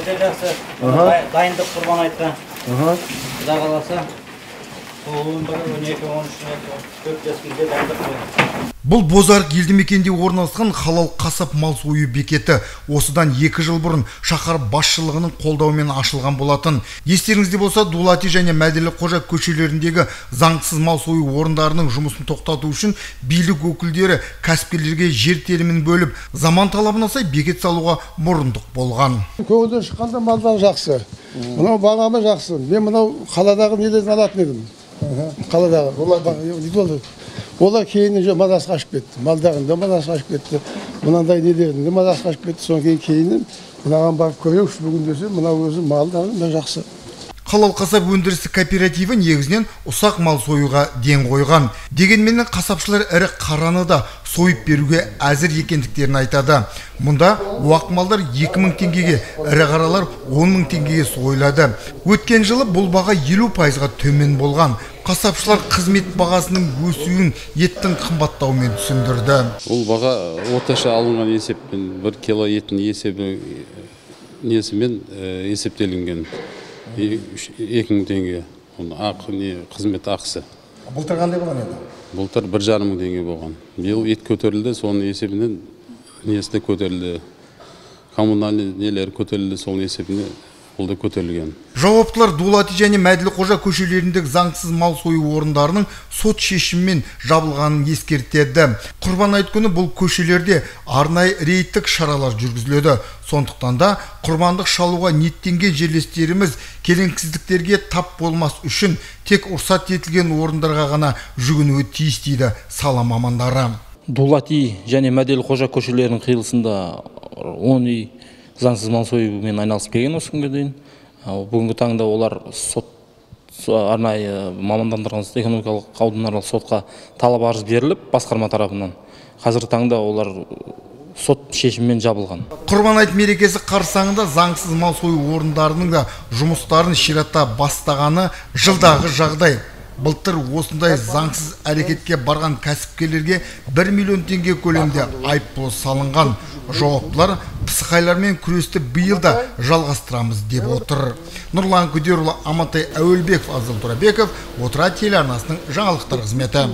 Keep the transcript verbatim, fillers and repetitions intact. өте жақсы. Дайындық құрбан айтқан. Құда қаласа, он бір он екі он үш он төрт дайындық құрбан. Бұл Бозарық елді мекенде орналасқан халал қасап мал сою бекеті осыдан екі жыл бұрын шаһар басшылығының қолдауымен ашылған болатын. Естеріңізде болса, Дулати және Мәделі Қожа көшелеріндегі заңсыз мал сою орындарының жұмысын тоқтату үшін билік өкілдері кәсіпкерлерге жер телімін бөліп, заман талабына сай бекет салуға мұрындық болған. Көңілден шыққанда малдар жақсы. Мынау бағамы жақсы. Мен мынау қаладағы неден алатын едім. Қаладағы. Олар Олар кейіннен мазасы қашып кетті, малдарында мазасы қашып кетті, мынандай нелерінде мазасы қашып кетті, соң кейін кейіннен мынаған барып көрейікші бүгін десе, мына өзі малдарында жақсы. Халал қасап өндірісі кооперативі негізінен ұсақ мал союға ден қойған. Дегенмен қасапшылар әрі қараны да сойып беруге әзір екендіктерін айтады. Мұнда уақ малдар екі мың теңгеге, әрі қаралар он мың теңгеге сойылады. Өткен жылы бұл баға елу пайызға төмен болған. Қасапшылар қызмет бағасының өсуін еттің қымбаттауымен түсіндірді. Ол баға орташа алынған есеппен бір кило еттің есебімен есептелінген. екі мың теңге қызмет ақысы. Былтыр қандай болған еді? Былтыр бір жарым мың теңге болған. Биыл ет көтерілді, соның есебінен несі көтерілді. Коммунальный нелер көтерілді, соның есебінен бұл да көтерілген. Жауаптылар Дулати және Мәділі Қожа көшелеріндегі заңсыз мал сою орындарының сот шешімімен жабылғанын ескертеді. Құрбан айт күні бұл көшелерде арнайы рейдтік шаралар жүргізіледі. Сондықтан да құрбандық шалуға ниеттенген жерлестеріміз келеңсіздіктерге тап болмас үшін тек рұқсат етілген орындарға ғана жүгінуі тиіс дейді сала мамандары. Дулати және Мәділі Қожа көшелерінің қиылысында он үй заңсыз мал союмен айналысып келген осы күнге дейін. Бүгінгі таңда олар сот арнайы мамандандырылған экономикалық ауданаралық сотқа талап арыз беріліп, басқарма тарапынан. Қазіргі таңда олар сот шешімімен жабылған. Құрбан айт мерекесі қарсаңында заңсыз мал сою орындарының да жұмыстарын ширата бастағаны жылдағы жағдай. Былтыр осындай заңсыз әрекетке барған кәсіпкерлерге бір миллион теңге көлемде айыппұл салынған. Жауаптылар пысықайлармен күресті биыл да жалғастырамыз деп отыр. Нұрлан Күдерұлы, Амантай Әуелбеков, Азыл Турабеков, Отыра телеарнасының жаңалықтар қызметі.